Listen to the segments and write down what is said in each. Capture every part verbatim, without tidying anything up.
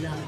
blood. Yeah.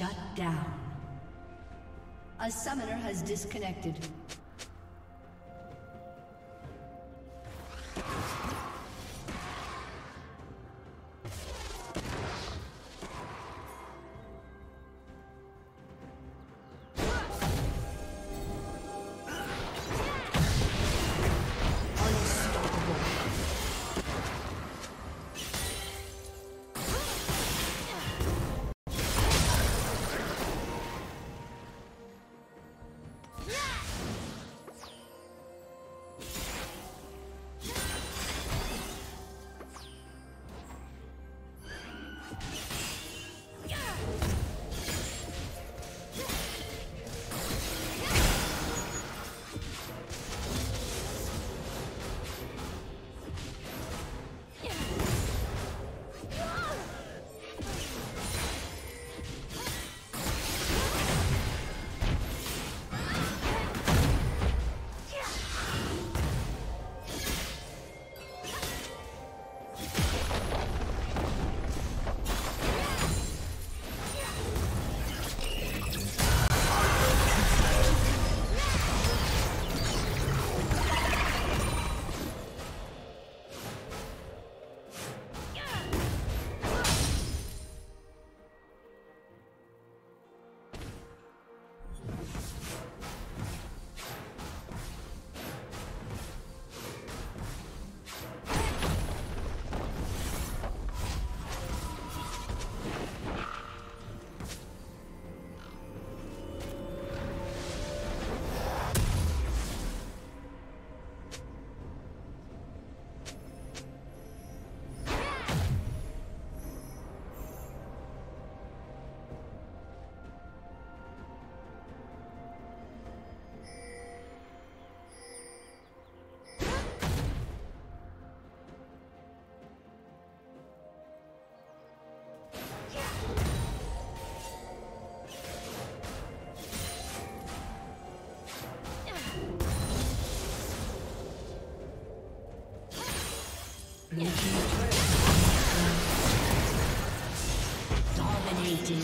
Shut down. A summoner has disconnected. Blue team's turret has been destroyed. Dominating.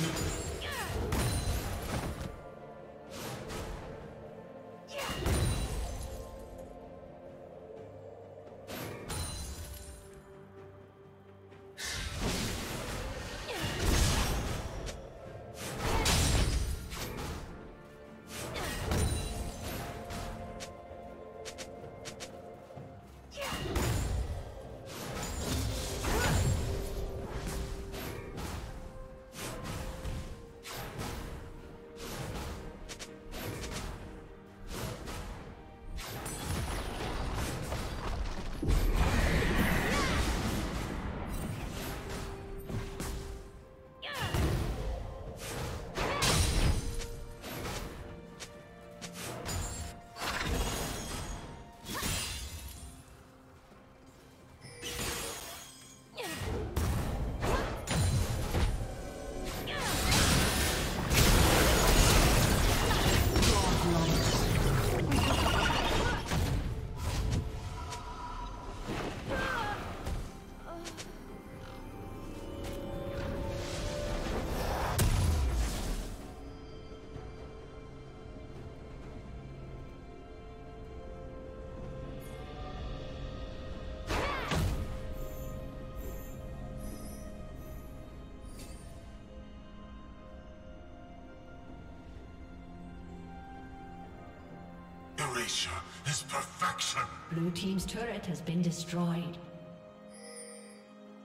Is perfection. Blue team's turret has been destroyed.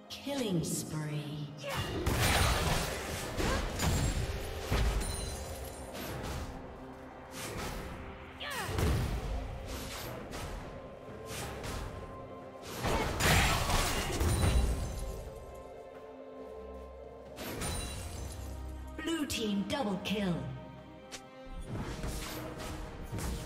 Killing spree. Yeah.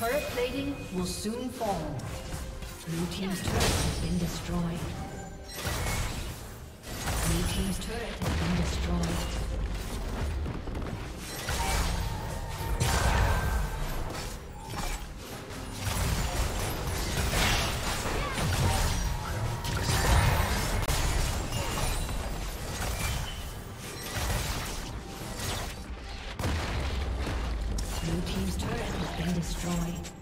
Turret plating will soon fall. Blue team's turret has been destroyed. Blue team's turret has been destroyed. Blue team's turret has been destroyed.